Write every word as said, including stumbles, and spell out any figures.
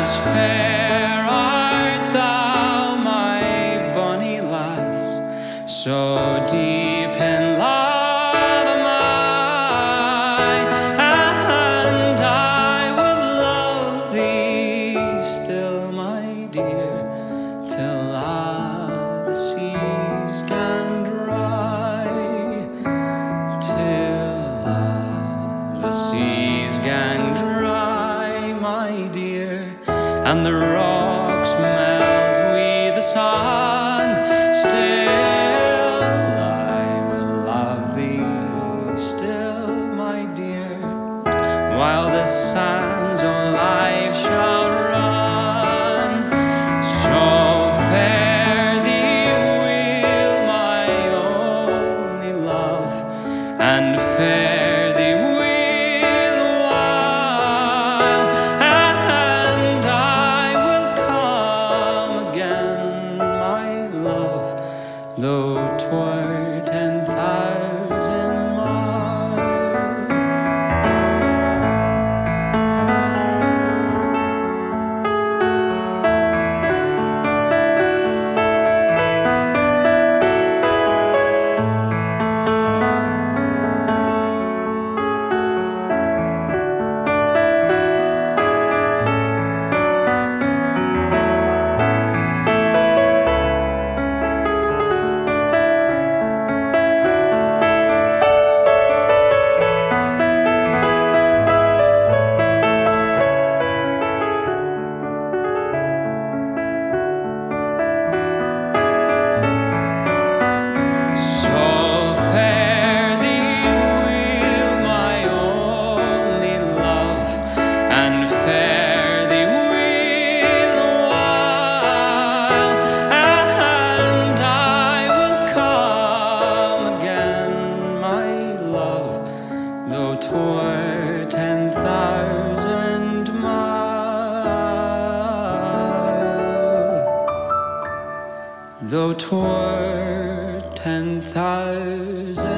as fair art thou, my bonny lass, so deep in love am I, and I would love thee still, my dear, till ah, the seas can dry, till ah, the seas can dry, my dear, and the rocks melt with the sun. Still I will love thee, still, my dear, while the sands on life shall run. So fare thee well, my only love, and fare though 'twere ten thousand though 'twere ten thousand.